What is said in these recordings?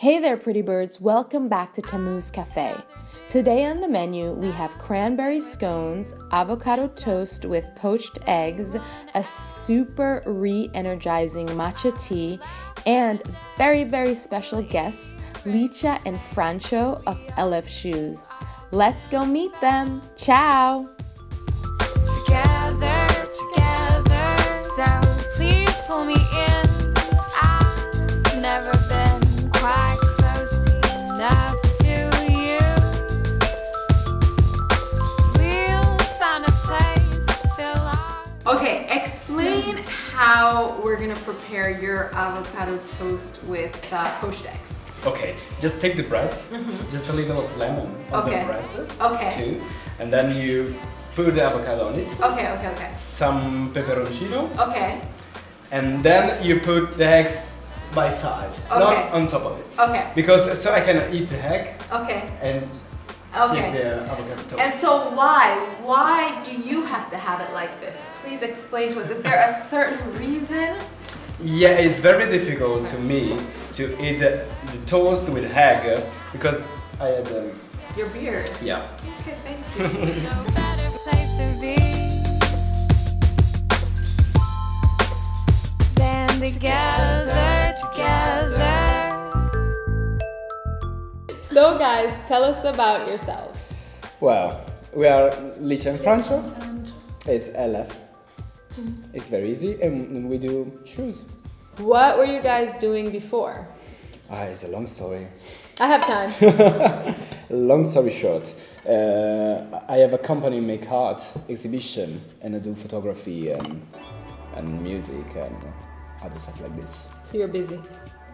Hey there, pretty birds! Welcome back to Tamu's Cafe. Today on the menu, we have cranberry scones, avocado toast with poached eggs, a super re-energizing matcha tea, and very, very special guests, Licia and Francio of LF Shoes. Let's go meet them! Ciao! Together, so please pull me in. I've never been quite close enough to you. We'll find a place to fill up. Okay, explain how we're gonna prepare your avocado toast with poached eggs. Okay, just take the bread, just a little of lemon on the bread, too, and then you put the avocado on it. Okay. Some pepperoncino. Okay. And then you put the eggs by side, not on top of it. Okay. Because so I can eat the egg. Okay. And take the avocado toast. And so why do you have to have it like this? Please explain to us. Is there a certain reason? Yeah, it's very difficult to me to eat the toast with egg because I had your beard. Yeah. Okay, thank you. No better place to be than together. So guys, tell us about yourselves. Well, we are Licia and Francio. It's LF. It's very easy and we do shoes. What were you guys doing before? It's a long story. I have time. Long story short, I have a company, make art exhibition, and I do photography and music and other stuff like this. So you're busy.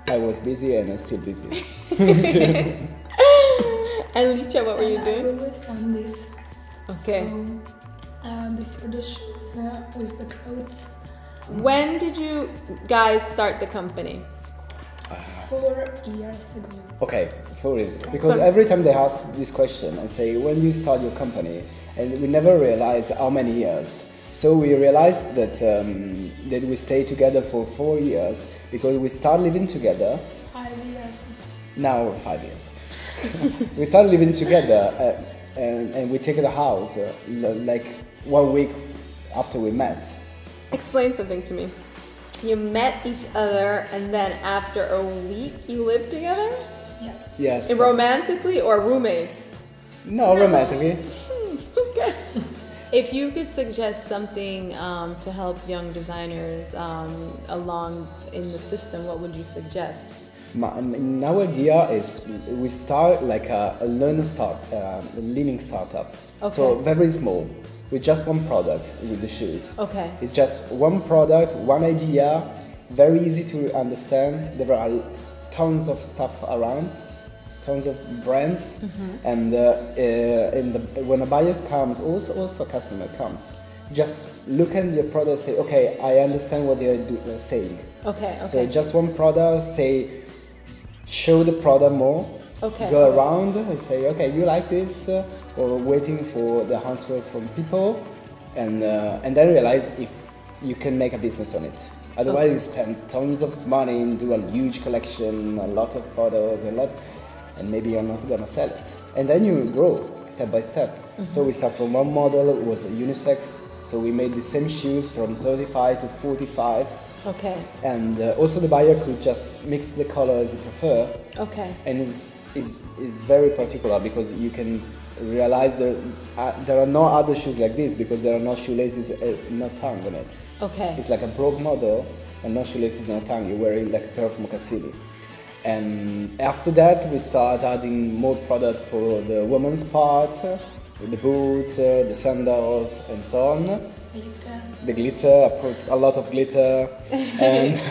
I was busy and I'm still busy. And Licia, what were you doing? I've always done this. Okay. So, before the shoes, with the clothes. When did you guys start the company? 4 years ago. Okay, 4 years ago. Because every time they ask this question and say, when you start your company, and we never realize how many years. So we realized that we stayed together for 4 years because we started living together. 5 years. Now 5 years. We started living together and we took the house like 1 week after we met. Explain something to me. You met each other and then after a week you lived together? Yes. Yes. And romantically or roommates? No, romantically. Okay. If you could suggest something to help young designers along in the system, what would you suggest? Our idea is we start like a leaning startup. Okay. So very small, with just one product with the shoes. Okay. It's just one product, one idea, very easy to understand. There are tons of stuff around. Tons of brands, and when a buyer comes, also a customer comes, just look at your product, say, okay, I understand what they're saying. Okay. So just one product, show the product more. Okay. Go around and say, okay, you like this, or waiting for the answer from people, and then realize if you can make a business on it. Otherwise, you spend tons of money and do a huge collection, a lot of photos, and maybe you're not gonna sell it. And then you grow step by step. So we start from one model, it was unisex, so we made the same shoes from 35 to 45. Okay. And also the buyer could just mix the color as you prefer. Okay. And it's very particular because you can realize there are no other shoes like this because there are no shoelaces, no tongue on it. Okay. It's like a broad model and no shoelaces, no tongue. You're wearing like a pair from Casili. And after that, we start adding more product for the women's part, the boots, the sandals, and so on. Glitter. The glitter, a lot of glitter, and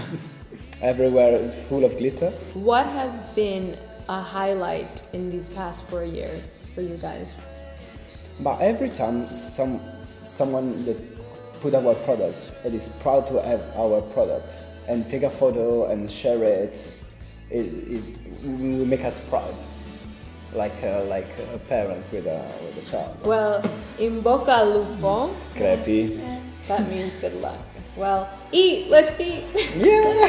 everywhere full of glitter. What has been a highlight in these past 4 years for you guys? But every time someone that put our products, it is proud to have our products and take a photo and share it. It will make us proud, like parents with a child. Well, in boca lupo, crepi. That means good luck. Well, eat. Let's eat. Yeah.